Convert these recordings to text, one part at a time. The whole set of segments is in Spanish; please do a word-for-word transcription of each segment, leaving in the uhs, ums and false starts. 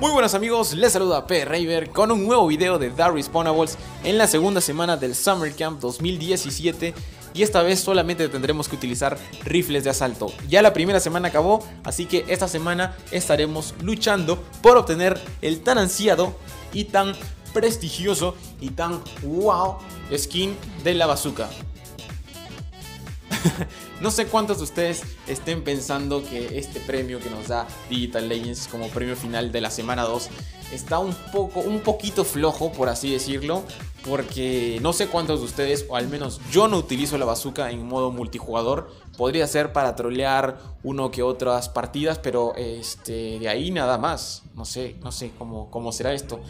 Muy buenas amigos, les saluda P E Raver con un nuevo video de The Respawnables en la segunda semana del Summer Camp dos mil diecisiete. Y esta vez solamente tendremos que utilizar rifles de asalto. Ya la primera semana acabó, así que esta semana estaremos luchando por obtener el tan ansiado y tan prestigioso y tan wow skin de la bazooka. No sé cuántos de ustedes estén pensando que este premio que nos da Digital Legends como premio final de la semana dos está un poco, un poquito flojo, por así decirlo, porque no sé cuántos de ustedes, o al menos yo no utilizo la bazooka en modo multijugador. Podría ser para trolear uno que otras partidas, pero este, de ahí nada más. No sé, no sé cómo, cómo será esto.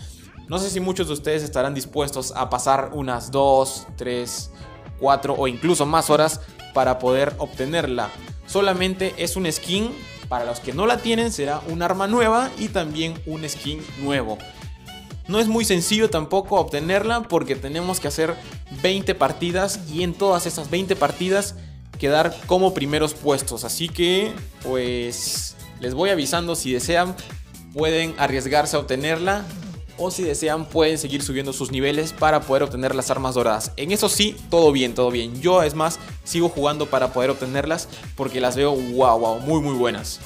No sé si muchos de ustedes estarán dispuestos a pasar unas dos, tres, cuatro o incluso más horas para poder obtenerla. Solamente es un skin, para los que no la tienen será un arma nueva y también un skin nuevo. No es muy sencillo tampoco obtenerla porque tenemos que hacer veinte partidas y en todas esas veinte partidas quedar como primeros puestos. Así que pues les voy avisando, si desean pueden arriesgarse a obtenerla, o si desean pueden seguir subiendo sus niveles para poder obtener las armas doradas. En eso sí, todo bien, todo bien. Yo es más, sigo jugando para poder obtenerlas porque las veo wow, wow, muy muy buenas.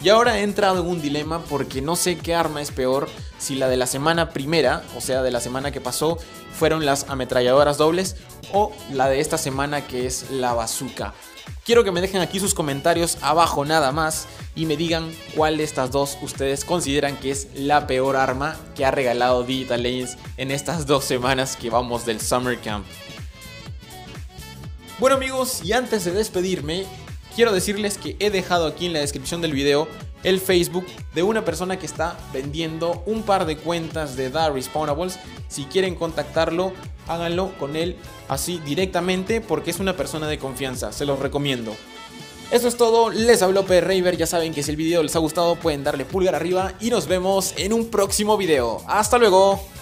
Y ahora he entrado en un dilema porque no sé qué arma es peor, si la de la semana primera, o sea de la semana que pasó, fueron las ametralladoras dobles, o la de esta semana que es la bazooka. Quiero que me dejen aquí sus comentarios abajo nada más y me digan cuál de estas dos ustedes consideran que es la peor arma que ha regalado Digital Legends en estas dos semanas que vamos del Summer Camp. Bueno amigos, y antes de despedirme, quiero decirles que he dejado aquí en la descripción del video el Facebook de una persona que está vendiendo un par de cuentas de The Respawnables. Si quieren contactarlo, háganlo con él así directamente porque es una persona de confianza, se los recomiendo. Eso es todo, les habló P E Raver. Ya saben que si el video les ha gustado pueden darle pulgar arriba y nos vemos en un próximo video. ¡Hasta luego!